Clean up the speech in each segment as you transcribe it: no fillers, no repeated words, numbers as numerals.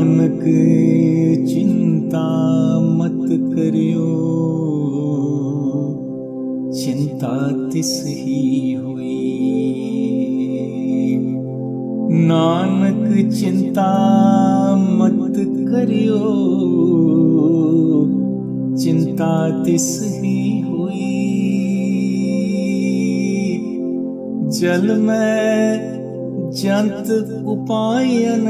नानक चिंता मत करियो, चिंता तिस ही हुई। नानक चिंता मत करियो, चिंता तिस ही हुई। जल में जंत उपायन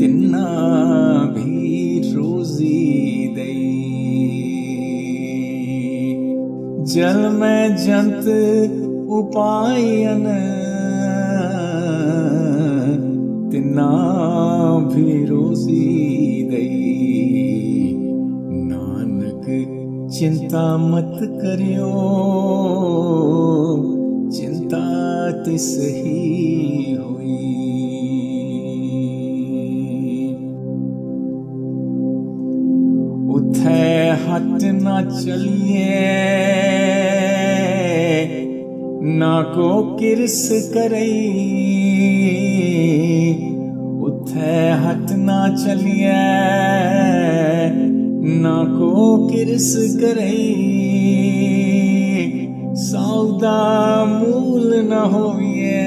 तिन्ना भी रोजी दई। जल में जंत उपायन तिन्ना भी रोजी दई। नानक चिंता मत करियो, चिंता तिस ही हुई। उठे हट ना चलिए, ना को किरस करई। उठे हट ना चलिए, ना को किरस करई। सौदा मूल न होइए,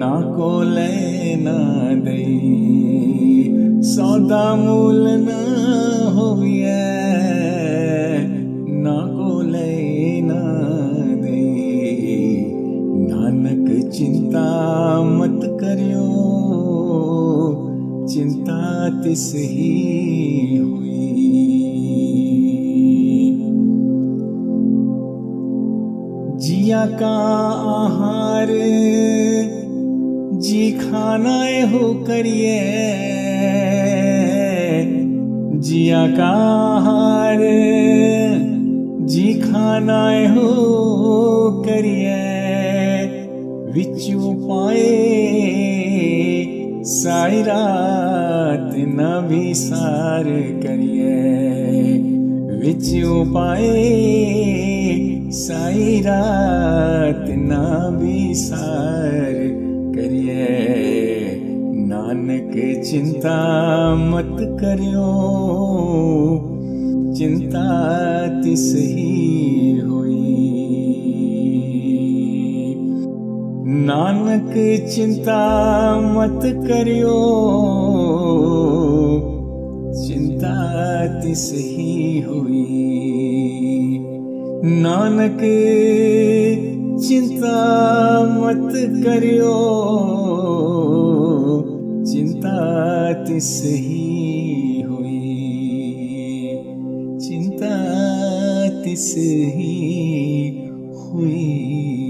ना को लेना दई। सौदा मूल न होइए, ना को लेना दई। नानक चिंता मत करियो, चिंता तिस ही हुई। जिया का आहार जी खाना हो करिए। जिया का आहार जी खाना हो करिए। विचू पाए सारी रात न भी सार करिए। विचू पाए साई रात ना विसार करिए। नानक चिंता मत करियो, चिंता तिस ही हुई। नानक चिंता मत करियो, चिंता तिस ही हुई। नानक चिंता मत करियो, चिंता तिस ही हुई। चिंता तिस ही हुई।